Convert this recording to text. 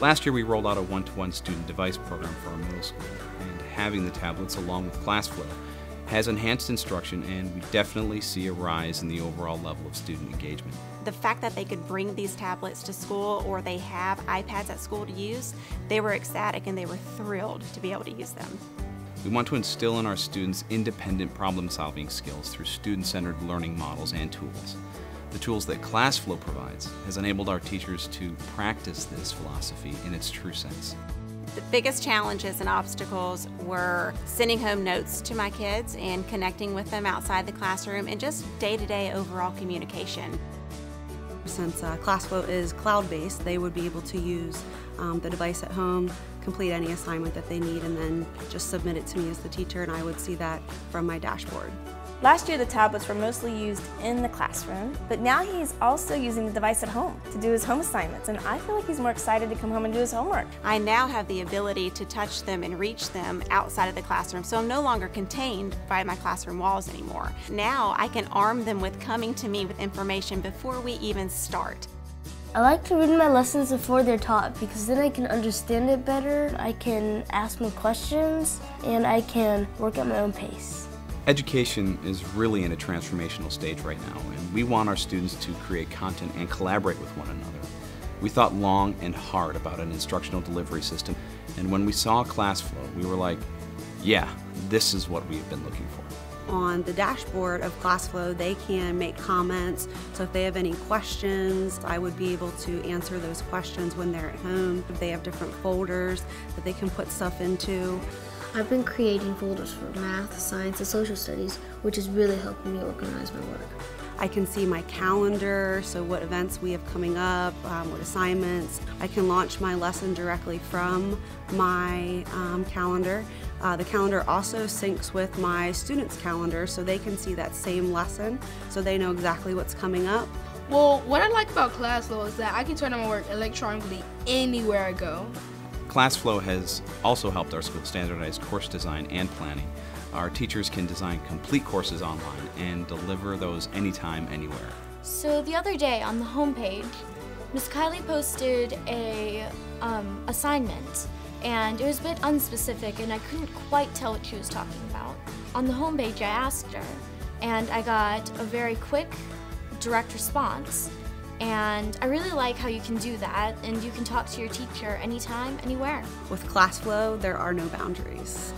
Last year we rolled out a one-to-one student device program for our middle school, and having the tablets along with ClassFlow has enhanced instruction, and we definitely see a rise in the overall level of student engagement. The fact that they could bring these tablets to school, or they have iPads at school to use, they were ecstatic and they were thrilled to be able to use them. We want to instill in our students independent problem-solving skills through student-centered learning models and tools. The tools that ClassFlow provides has enabled our teachers to practice this philosophy in its true sense. The biggest challenges and obstacles were sending home notes to my kids and connecting with them outside the classroom, and just day-to-day overall communication. Since ClassFlow is cloud-based, they would be able to use the device at home, complete any assignment that they need, and then just submit it to me as the teacher, and I would see that from my dashboard. Last year the tablets were mostly used in the classroom, but now he's also using the device at home to do his home assignments, and I feel like he's more excited to come home and do his homework. I now have the ability to touch them and reach them outside of the classroom, so I'm no longer contained by my classroom walls anymore. Now I can arm them with coming to me with information before we even start. I like to read my lessons before they're taught, because then I can understand it better, I can ask more questions, and I can work at my own pace. Education is really in a transformational stage right now, and we want our students to create content and collaborate with one another. We thought long and hard about an instructional delivery system, and when we saw ClassFlow, we were like, yeah, this is what we've been looking for. On the dashboard of ClassFlow, they can make comments, so if they have any questions, I would be able to answer those questions when they're at home. If they have different folders that they can put stuff into. I've been creating folders for math, science, and social studies, which is really helping me organize my work. I can see my calendar, so what events we have coming up, what assignments. I can launch my lesson directly from my calendar. The calendar also syncs with my students' calendar, so they can see that same lesson, so they know exactly what's coming up. Well, what I like about ClassFlow is that I can turn on my work electronically anywhere I go. ClassFlow has also helped our school standardize course design and planning. Our teachers can design complete courses online and deliver those anytime, anywhere. So the other day on the homepage, Miss Kylie posted a assignment, and it was a bit unspecific, and I couldn't quite tell what she was talking about. On the homepage, I asked her, and I got a very quick, direct response. And I really like how you can do that, and you can talk to your teacher anytime, anywhere. With ClassFlow, there are no boundaries.